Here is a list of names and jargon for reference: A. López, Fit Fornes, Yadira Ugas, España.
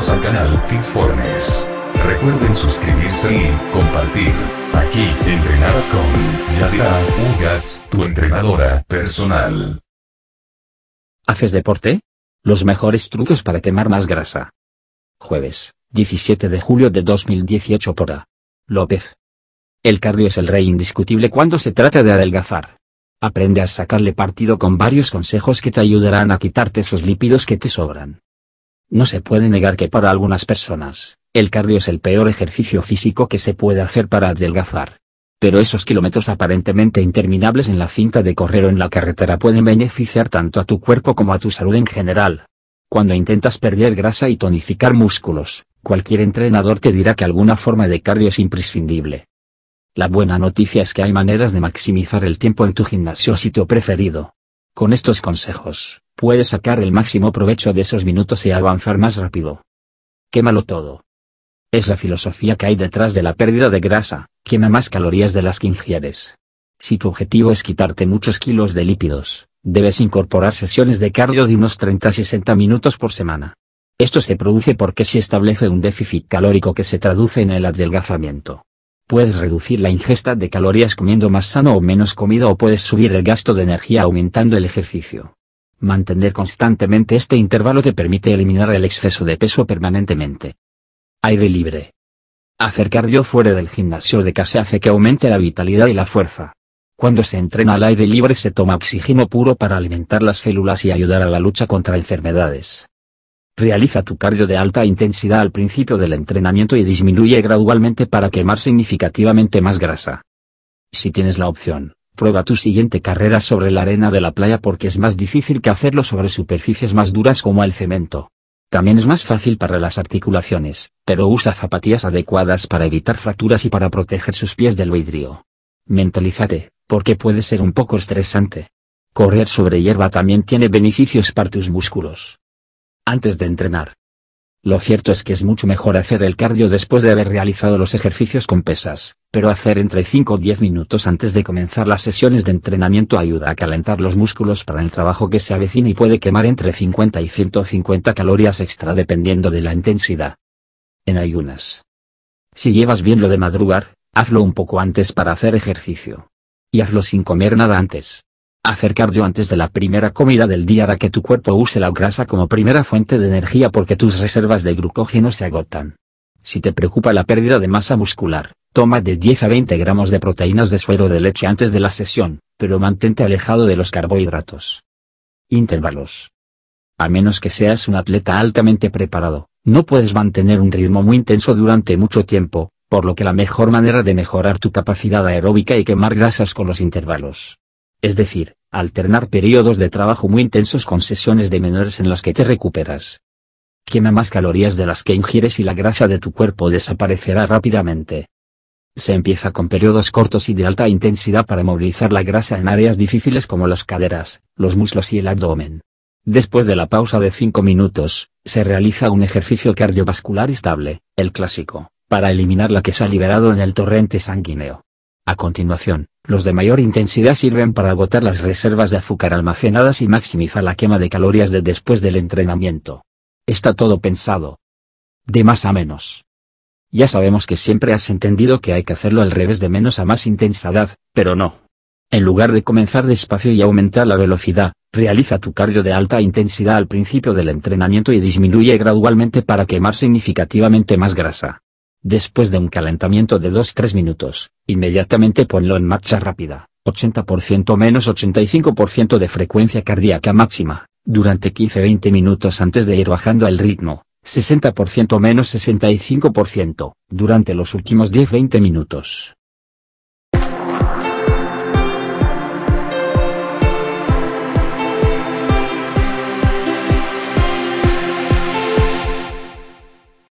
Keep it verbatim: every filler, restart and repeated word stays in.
bienvenidos al canal Fit Fornes. Recuerden suscribirse y compartir. Aquí, entrenarás con Yadira Ugas, tu entrenadora personal. ¿Haces deporte? Los mejores trucos para quemar más grasa. Jueves, diecisiete de julio de dos mil dieciocho por A. López. El cardio es el rey indiscutible cuando se trata de adelgazar. Aprende a sacarle partido con varios consejos que te ayudarán a quitarte esos lípidos que te sobran. No se puede negar que para algunas personas, el cardio es el peor ejercicio físico que se puede hacer para adelgazar. Pero esos kilómetros aparentemente interminables en la cinta de correr o en la carretera pueden beneficiar tanto a tu cuerpo como a tu salud en general. Cuando intentas perder grasa y tonificar músculos, cualquier entrenador te dirá que alguna forma de cardio es imprescindible. La buena noticia es que hay maneras de maximizar el tiempo en tu gimnasio o sitio preferido. Con estos consejos, puedes sacar el máximo provecho de esos minutos y avanzar más rápido. Quémalo todo. Es la filosofía que hay detrás de la pérdida de grasa, quema más calorías de las que ingieres. Si tu objetivo es quitarte muchos kilos de lípidos, debes incorporar sesiones de cardio de unos treinta a sesenta minutos por semana. Esto se produce porque se establece un déficit calórico que se traduce en el adelgazamiento. Puedes reducir la ingesta de calorías comiendo más sano o menos comida, o puedes subir el gasto de energía aumentando el ejercicio. Mantener constantemente este intervalo te permite eliminar el exceso de peso permanentemente. Aire libre. Hacer cardio fuera del gimnasio de casa hace que aumente la vitalidad y la fuerza. Cuando se entrena al aire libre se toma oxígeno puro para alimentar las células y ayudar a la lucha contra enfermedades. Realiza tu cardio de alta intensidad al principio del entrenamiento y disminuye gradualmente para quemar significativamente más grasa. Si tienes la opción, prueba tu siguiente carrera sobre la arena de la playa, porque es más difícil que hacerlo sobre superficies más duras como el cemento. También es más fácil para las articulaciones, pero usa zapatillas adecuadas para evitar fracturas y para proteger sus pies del vidrio. Mentalízate, porque puede ser un poco estresante. Correr sobre hierba también tiene beneficios para tus músculos. Antes de entrenar. Lo cierto es que es mucho mejor hacer el cardio después de haber realizado los ejercicios con pesas, pero hacer entre cinco o diez minutos antes de comenzar las sesiones de entrenamiento ayuda a calentar los músculos para el trabajo que se avecina y puede quemar entre cincuenta y ciento cincuenta calorías extra dependiendo de la intensidad. En ayunas. Si llevas bien lo de madrugar, hazlo un poco antes para hacer ejercicio. Y hazlo sin comer nada antes. Hacer cardio antes de la primera comida del día hará que tu cuerpo use la grasa como primera fuente de energía porque tus reservas de glucógeno se agotan. Si te preocupa la pérdida de masa muscular, toma de diez a veinte gramos de proteínas de suero de leche antes de la sesión, pero mantente alejado de los carbohidratos. Intervalos. A menos que seas un atleta altamente preparado, no puedes mantener un ritmo muy intenso durante mucho tiempo, por lo que la mejor manera de mejorar tu capacidad aeróbica y quemar grasas con los intervalos. Es decir, alternar periodos de trabajo muy intensos con sesiones de menores en las que te recuperas. Quema más calorías de las que ingieres y la grasa de tu cuerpo desaparecerá rápidamente. Se empieza con periodos cortos y de alta intensidad para movilizar la grasa en áreas difíciles como las caderas, los muslos y el abdomen. Después de la pausa de cinco minutos, se realiza un ejercicio cardiovascular estable, el clásico, para eliminar la que se ha liberado en el torrente sanguíneo. A continuación, los de mayor intensidad sirven para agotar las reservas de azúcar almacenadas y maximizar la quema de calorías de después del entrenamiento. Está todo pensado. De más a menos. Ya sabemos que siempre has entendido que hay que hacerlo al revés, de menos a más intensidad, pero no. En lugar de comenzar despacio y aumentar la velocidad, realiza tu cardio de alta intensidad al principio del entrenamiento y disminuye gradualmente para quemar significativamente más grasa. Después de un calentamiento de dos a tres minutos, inmediatamente ponlo en marcha rápida, ochenta por ciento menos ochenta y cinco por ciento de frecuencia cardíaca máxima, durante quince a veinte minutos antes de ir bajando el ritmo, sesenta por ciento menos sesenta y cinco por ciento, durante los últimos diez a veinte minutos.